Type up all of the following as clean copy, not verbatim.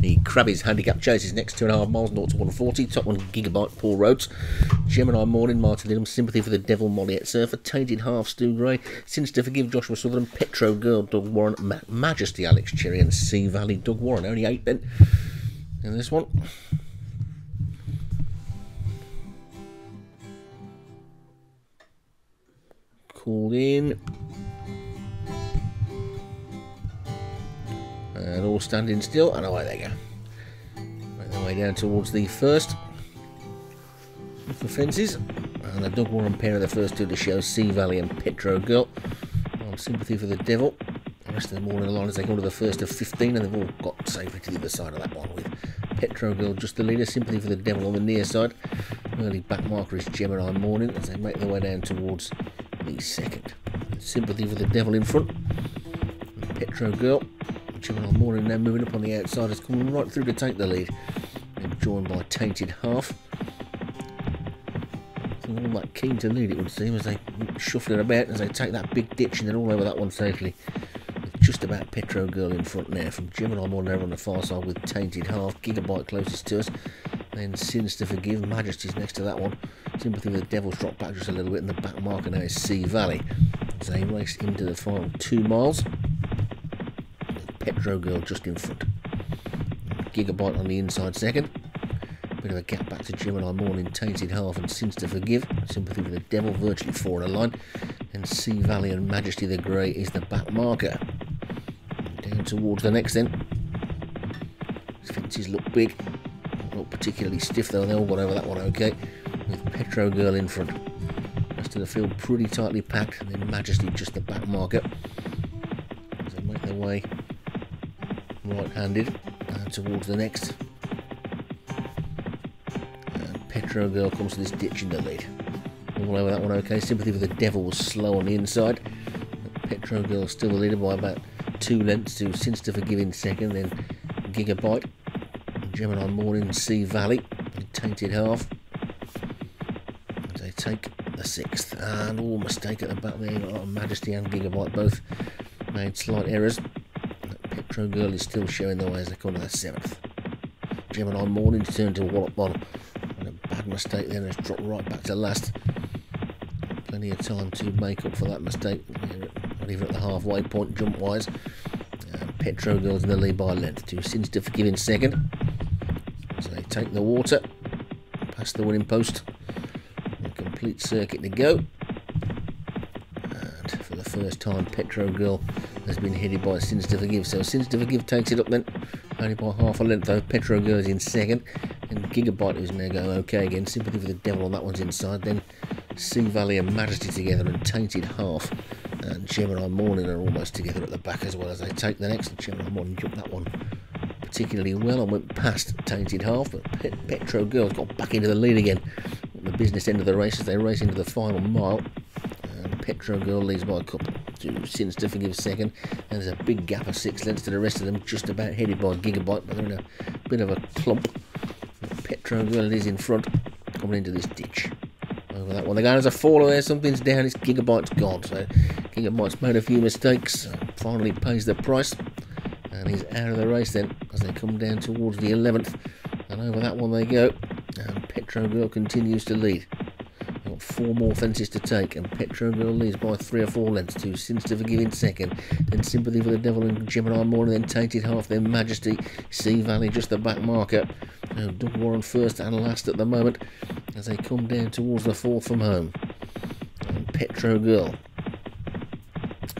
The Crabbie's Handicap chose his next 2.5 miles, 0 to 140. Top 1 Gigabyte, Paul Rhodes. Gemini Morning, Martin Lidham. Sympathy for the Devil, Molliet Surfer. Tainted Half, Stu Gray. Sins to Forgive, Joshua Sutherland. Petro Girl, Doug Warren. Ma Majesty, Alex Cherry. And Sea Valley, Doug Warren. Only 8 then in this one. Called in. And all standing still, and away they go. Make their way down towards the first of the fences. And the Doug Warren pair of the first two to show, Sea Valley and Petro Girl. Oh, Sympathy for the Devil. The rest of them all in the line as they go to the first of 15, and they've all got safely to the other side of that one, with Petro Girl just the leader, Sympathy for the Devil on the near side. Early back marker is Gemini Morning as they make their way down towards the second. Sympathy for the Devil in front. Petro Girl. Gemini Morning now moving up on the outside, is coming right through to take the lead. They're joined by Tainted Half. They're all that keen to lead, it would seem, as they shuffling about as they take that big ditch, and they're all over that one safely. With just about Petro Girl in front now. From Gemini Morning over on the far side with Tainted Half, Gigabyte closest to us. Then Sins to Forgive, Majesty's next to that one. Sympathy with the Devil's dropped back just a little bit, and the back marker now is Sea Valley. As they race into the final 2 miles. Petro Girl just in front. Gigabyte on the inside second. Bit of a gap back to Gemini Morning, Tainted Half and Sins to Forgive. Sympathy for the Devil, virtually 4 in a line. And Sea Valley and Majesty the Grey is the back marker. Down towards the next then. These fences look big. Not particularly stiff though, and they all got over that one okay. With Petro Girl in front. Rest of the field pretty tightly packed. And then Majesty just the back marker. As they make their way right-handed towards the next, and Petro Girl comes to this ditch in the lead. All over that one okay. Sympathy for the Devil was slow on the inside, but Petro Girl still the leader by about 2 lengths to Sins to Forgive in second, then Gigabyte, Gemini Morning, Sea Valley, and Tainted Half. And they take the sixth, and all mistake at the back there. Majesty and Gigabyte both made slight errors. Petro Girl is still showing the way as they come to the 7th. Gemini Morning turned to wallop on, and a bad mistake then has dropped right back to last. Plenty of time to make up for that mistake, not even at the halfway point jump wise. Petro Girl's in the lead by length to Sins to Forgive in second. So they take the water, past the winning post, a complete circuit to go. And for the first time, Petro Girl has been headed by Sins to Forgive, so Sins to Forgive takes it up then, only by half a length though. Petro goes in second, and Gigabyte is now going okay again. Sympathy for the Devil on that one's inside, then Sea Valley and Majesty together, and Tainted Half and Gemini Morning are almost together at the back as well as they take the next. Gemini Morning jumped that one particularly well and went past Tainted Half, but Petro Girl's got back into the lead again at the business end of the race as they race into the final mile. Petro Girl leads by a couple to Sins to Forgive second, and there's a big gap of 6 lengths to the rest of them, just about headed by Gigabyte, but they're in a bit of a clump. Petro Girl is in front, coming into this ditch. Over that one, they're going as a faller there, something's down, it's Gigabyte's gone, so Gigabyte's made a few mistakes, finally pays the price, and he's out of the race then, as they come down towards the 11th, and over that one they go, and Petro Girl continues to lead. 4 more fences to take, and Petro Girl leads by 3 or 4 lengths to Sins to Forgive in second, then Sympathy for the Devil and Gemini Morning, then Tainted Half, then Majesty, Sea Valley just the back marker. Now Doug Warren first and last at the moment as they come down towards the 4th from home. And Petro Girl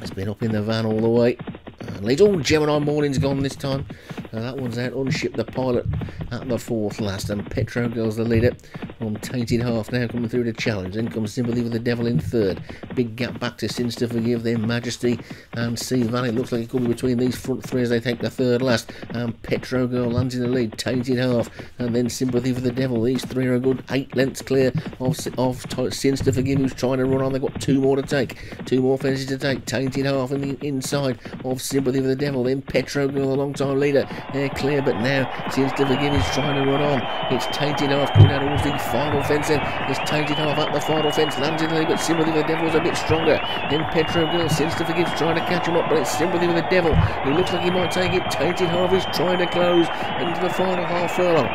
has been up in the van all the way and leads. Oh, Gemini Morning's gone this time. Now that one's out, Unshipped the pilot at the 4th last, and Petro Girl's the leader from Tainted Half now coming through to challenge. Then comes Sympathy with the Devil in third. Big gap back to Sins to Forgive, then Majesty and Sea Valley. It looks like it could be between these front three as they take the 3rd last. And Petro Girl lands in the lead, Tainted Half, and then Sympathy for the Devil. These three are a good 8 lengths clear of Sins to Forgive, who's trying to run on. They've got 2 more to take. 2 more fences to take. Tainted Half in the inside of Sympathy for the Devil. Then Petro Girl, the long time leader. They're clear, but now Sins to Forgive is trying to run on. It's Tainted Half coming out of all things final fence in. This Tainted Half up the final fence, lunging in, but Sympathy for the Devil is a bit stronger. Then Petro Girl, Sins to Forgive, trying to catch him up, but it's Sympathy for the Devil who looks like he might take it. Tainted Half is trying to close into the final half furlong.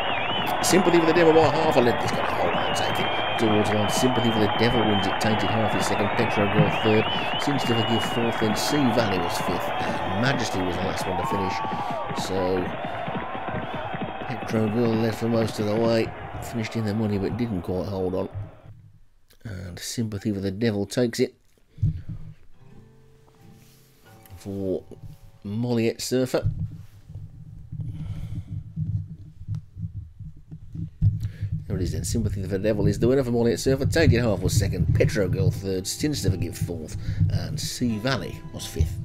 Sympathy for the Devil by half a length. He's got a hold on, take it. Towards line, Sympathy for the Devil wins it. Tainted Half is second, Petro Girl third, Sins to Forgive fourth, then Sea Valley was fifth, and Majesty was the last one to finish. So Petro Girl led for most of the way, finished in the money but didn't quite hold on, and Sympathy for the Devil takes it for Molliet Surfer. There it is then, Sympathy for the Devil is the winner for Molliet Surfer. Tainted Half was second, Petro Girl third, Sins to Forgive fourth, and Sea Valley was fifth.